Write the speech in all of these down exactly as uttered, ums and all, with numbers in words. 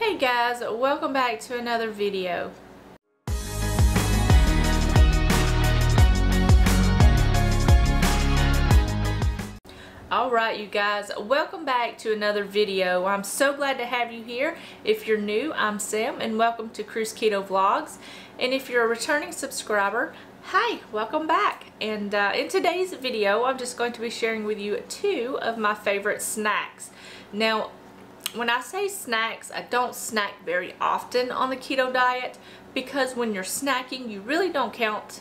Hey guys, welcome back to another video. Alright you guys, welcome back to another video. I'm so glad to have you here. If you're new, I'm Sam and welcome to Crews Keto Vlogs. And if you're a returning subscriber, hi, welcome back. And uh, in today's video, I'm just going to be sharing with you two of my favorite snacks. Now, when I say snacks, I don't snack very often on the keto diet because when you're snacking, you really don't count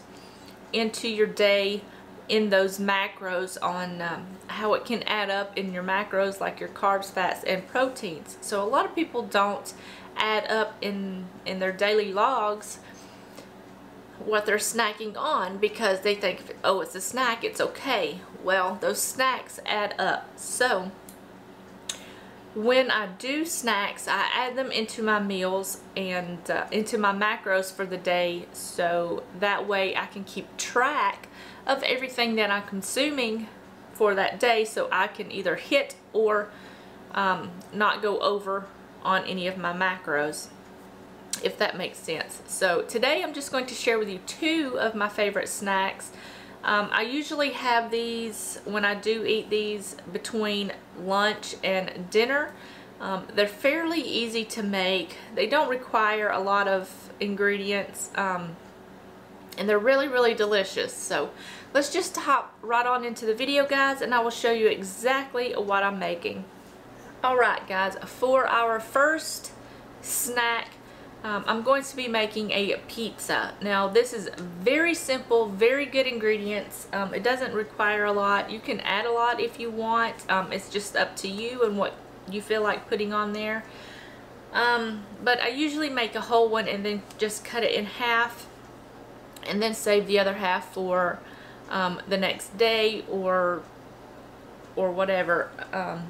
into your day in those macros on um, how it can add up in your macros like your carbs, fats, and proteins. So a lot of people don't add up in, in their daily logs what they're snacking on because they think, oh, it's a snack, it's okay. Well, those snacks add up. So when I do snacks, I add them into my meals and uh, into my macros for the day, so that way I can keep track of everything that I'm consuming for that day, so I can either hit or um, not go over on any of my macros, if that makes sense. So today I'm just going to share with you two of my favorite snacks. Um, I usually have these, when I do eat these, between lunch and dinner. Um, they're fairly easy to make. They don't require a lot of ingredients, um, and they're really, really delicious. So let's just hop right on into the video, guys, and I will show you exactly what I'm making. Alright guys, for our first snack, Um, I'm going to be making a pizza. Now this is very simple, very good ingredients. Um, it doesn't require a lot. You can add a lot if you want. Um, it's just up to you and what you feel like putting on there. Um, but I usually make a whole one and then just cut it in half and then save the other half for um, the next day or, or whatever. Um,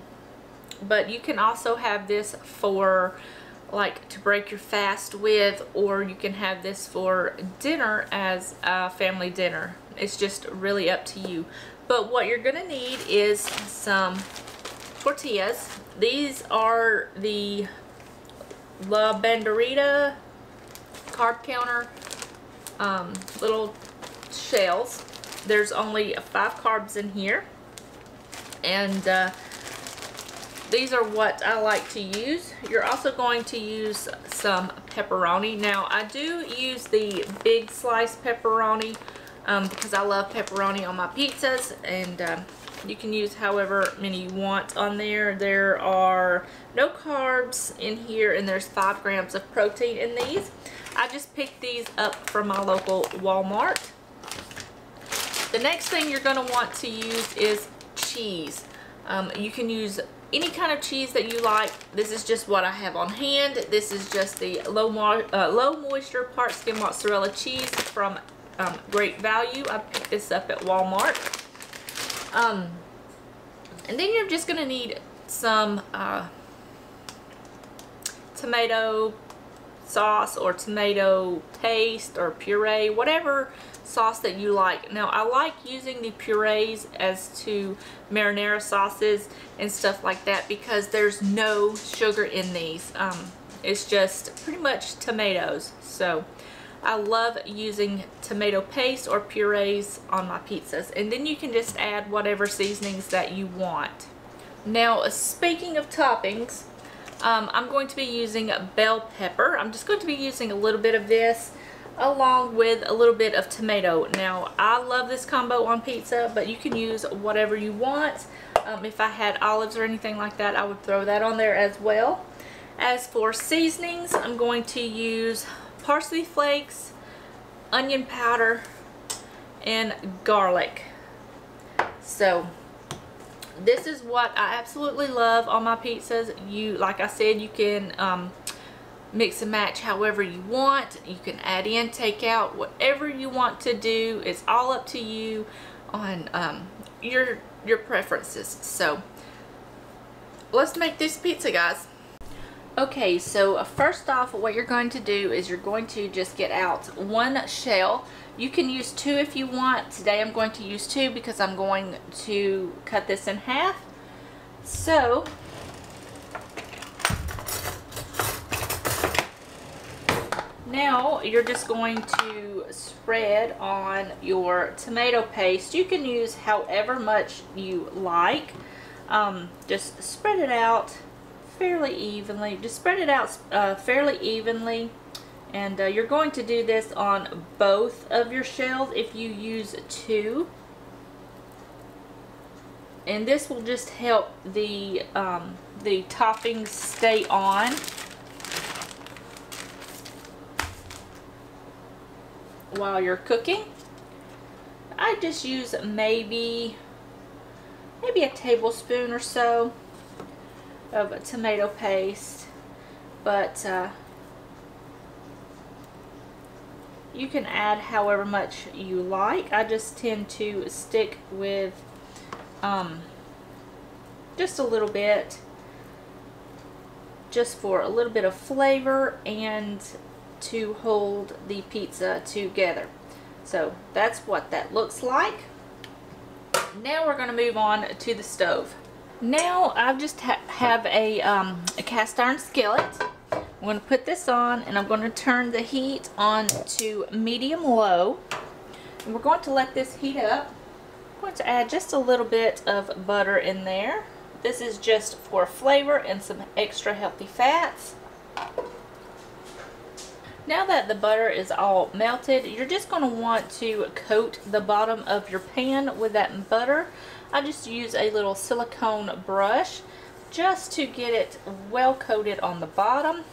but you can also have this for like to break your fast with, or you can have this for dinner as a family dinner. It's just really up to you. But what you're gonna need is some tortillas. These are the La Banderita carb counter um, little shells. There's only five carbs in here, and uh, these are what I like to use. You're also going to use some pepperoni. Now I do use the big slice pepperoni um, because I love pepperoni on my pizzas, and uh, you can use however many you want on there. There are no carbs in here and there's five grams of protein in these. I just picked these up from my local Walmart. The next thing you're going to want to use is cheese. Um, you can use any kind of cheese that you like. This is just what I have on hand. This is just the low, mo uh, low moisture part skim mozzarella cheese from um, Great Value. I picked this up at Walmart. Um, and then you're just going to need some uh, tomato sauce or tomato paste or puree, whatever sauce that you like. Now I like using the purees as to marinara sauces and stuff like that because there's no sugar in these. Um, it's just pretty much tomatoes. So I love using tomato paste or purees on my pizzas, and then you can just add whatever seasonings that you want. Now speaking of toppings, Um, I'm going to be using bell pepper. I'm just going to be using a little bit of this along with a little bit of tomato. Now I love this combo on pizza, but you can use whatever you want. Um, if I had olives or anything like that, I would throw that on there as well. As for seasonings, I'm going to use parsley flakes, onion powder, and garlic. So this is what I absolutely love on my pizzas. You, like I said, you can um, mix and match however you want. You can add in, take out, whatever you want to do. It's all up to you on um, your your preferences. So let's make this pizza, guys. Okay, so first off, what you're going to do is you're going to just get out one shell. You can use two if you want. Today I'm going to use two because I'm going to cut this in half. So Now you're just going to spread on your tomato paste. You can use however much you like. Um, just spread it out fairly evenly. Just spread it out uh, fairly evenly. And uh, you're going to do this on both of your shells if you use two. And this will just help the, um, the toppings stay on. While you're cooking, I just use maybe maybe a tablespoon or so of tomato paste, but uh, you can add however much you like. I just tend to stick with um, just a little bit, just for a little bit of flavor and to hold the pizza together. So that's what that looks like. Now we're going to move on to the stove. Now I just ha have a, um, a cast iron skillet. I'm going to put this on and I'm going to turn the heat on to medium low. And we're going to let this heat up. I'm going to add just a little bit of butter in there. This is just for flavor and some extra healthy fats. Now that the butter is all melted, you're just going to want to coat the bottom of your pan with that butter. I just use a little silicone brush just to get it well coated on the bottom.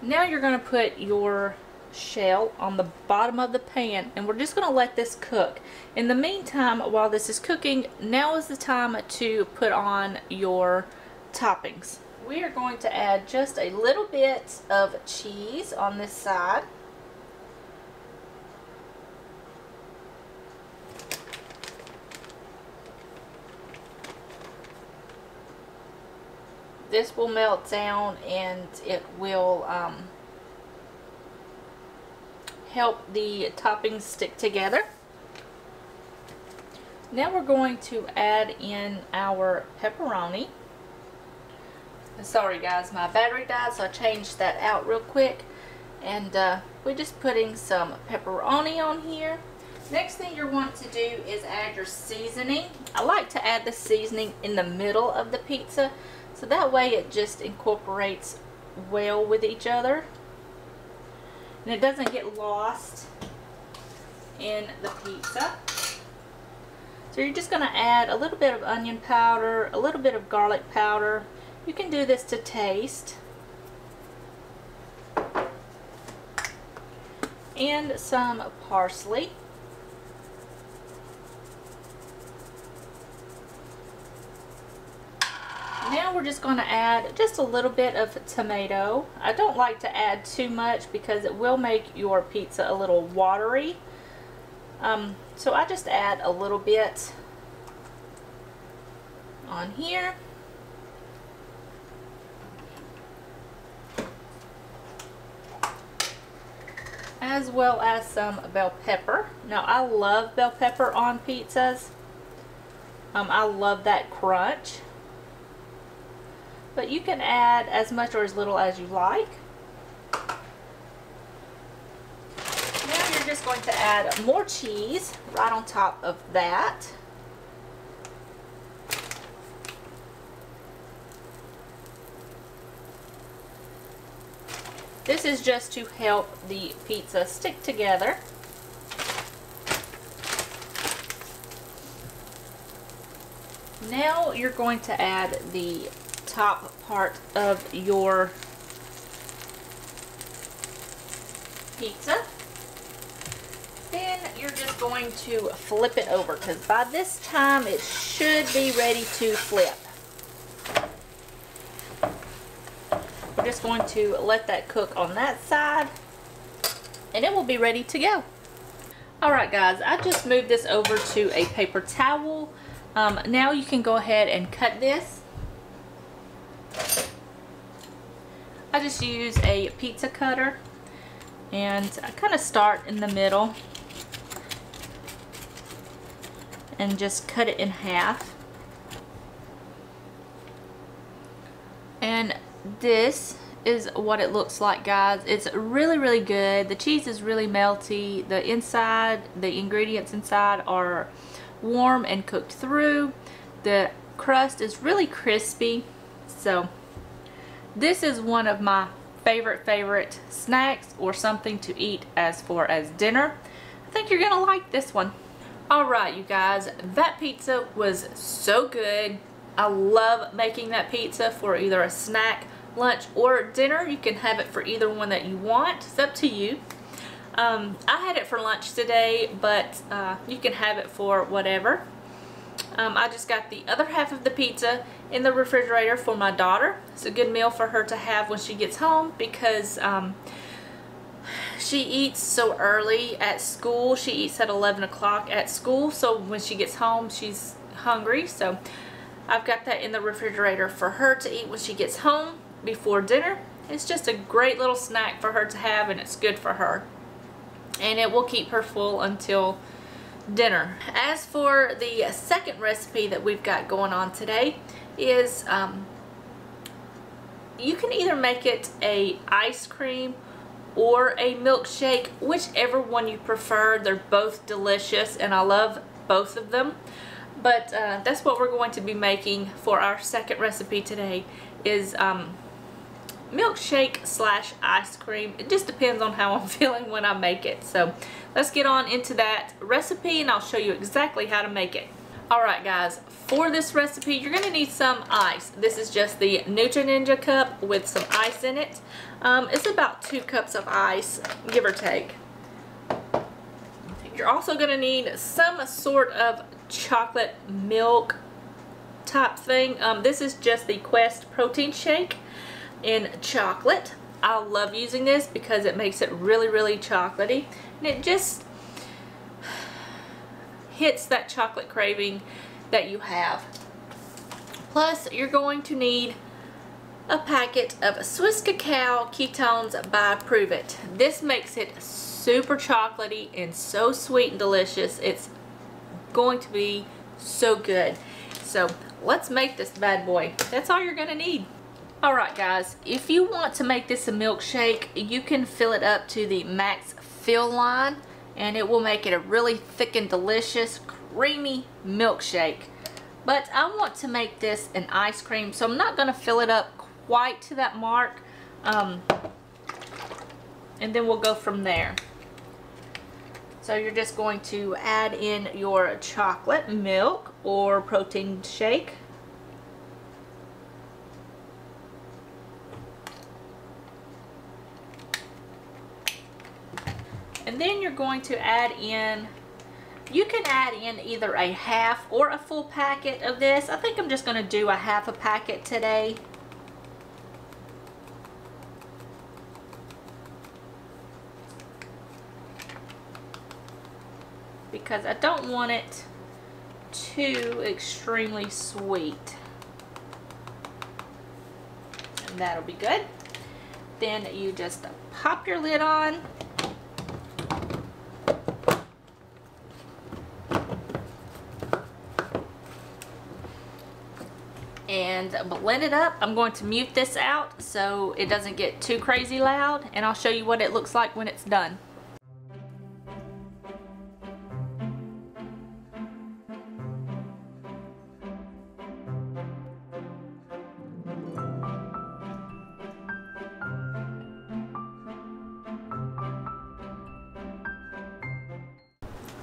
Now you're going to put your shell on the bottom of the pan, and we're just going to let this cook. In the meantime, while this is cooking, now is the time to put on your toppings. We are going to add just a little bit of cheese on this side. This will melt down and it will um, help the toppings stick together. Now we're going to add in our pepperoni. Sorry guys, my battery died, so I changed that out real quick. And uh, we're just putting some pepperoni on here. Next thing you want to do is add your seasoning. I like to add the seasoning in the middle of the pizza, so that way it just incorporates well with each other. And it doesn't get lost in the pizza. So you're just going to add a little bit of onion powder, a little bit of garlic powder. You can do this to taste, and some parsley. Now we're just going to add just a little bit of tomato. I don't like to add too much because it will make your pizza a little watery. Um, so I just add a little bit on here. As well as some bell pepper. Now I love bell pepper on pizzas. Um, I love that crunch. But you can add as much or as little as you like. Now you're just going to add more cheese right on top of that. This is just to help the pizza stick together. Now you're going to add the top part of your pizza. Then you're just going to flip it over, because by this time it should be ready to flip. Just going to let that cook on that side and it will be ready to go. Alright guys, I just moved this over to a paper towel. Um, now you can go ahead and cut this. I just use a pizza cutter and I kind of start in the middle and just cut it in half. this is what it looks like, guys. It's really, really good. The cheese is really melty. The inside, the ingredients inside are warm and cooked through. The crust is really crispy. So this is one of my favorite, favorite snacks or something to eat as far as dinner. I think you're gonna like this one. All right, you guys, that pizza was so good. I love making that pizza for either a snack, lunch, or dinner. You can have it for either one that you want. It's up to you. Um, I had it for lunch today, but uh, you can have it for whatever. Um, I just got the other half of the pizza in the refrigerator for my daughter. It's a good meal for her to have when she gets home because um, she eats so early at school. She eats at eleven o'clock at school, so when she gets home, she's hungry. So I've got that in the refrigerator for her to eat when she gets home before dinner. It's just a great little snack for her to have, and it's good for her. And it will keep her full until dinner. As for the second recipe that we've got going on today is um, you can either make it a ice cream or a milkshake, whichever one you prefer. They're both delicious and I love both of them. But uh, that's what we're going to be making for our second recipe today is um, milkshake slash ice cream. It just depends on how I'm feeling when I make it. So let's get on into that recipe and I'll show you exactly how to make it. Alright guys, for this recipe you're going to need some ice. This is just the Nutri Ninja cup with some ice in it. Um, it's about two cups of ice, give or take. You're also going to need some sort of chocolate milk type thing. Um, this is just the Quest protein shake in chocolate. I love using this because it makes it really, really chocolatey, and it just hits that chocolate craving that you have. Plus, you're going to need a packet of Swiss Cacao Ketones by Pruvit. This makes it super chocolatey and so sweet and delicious. It's going to be so good. So let's make this bad boy. That's all you're going to need. Alright guys, if you want to make this a milkshake, you can fill it up to the max fill line and it will make it a really thick and delicious creamy milkshake. But I want to make this an ice cream, so I'm not going to fill it up quite to that mark, um, and then we'll go from there. So you're just going to add in your chocolate milk or protein shake. And then you're going to add in, you can add in either a half or a full packet of this. I think I'm just going to do a half a packet today. Because I don't want it too extremely sweet. And that'll be good. Then you just pop your lid on. And blend it up. I'm going to mute this out so it doesn't get too crazy loud, and I'll show you what it looks like when it's done.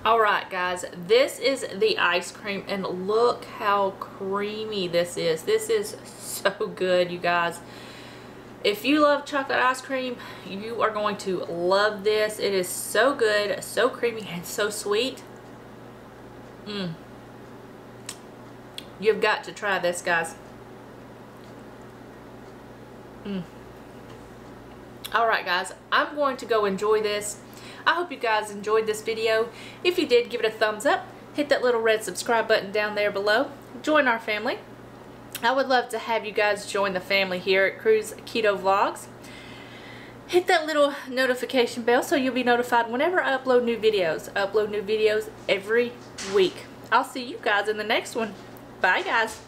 Alright guys, this is the ice cream and look how creamy this is. This is so good, you guys. If you love chocolate ice cream, you are going to love this. It is so good, so creamy, and so sweet. Mm. You've got to try this, guys. Mm. Alright guys, I'm going to go enjoy this. I hope you guys enjoyed this video. If you did, give it a thumbs up. Hit that little red subscribe button down there below. Join our family. I would love to have you guys join the family here at Crews Keto Vlogs. Hit that little notification bell so you'll be notified whenever I upload new videos. I upload new videos every week. I'll see you guys in the next one. Bye guys.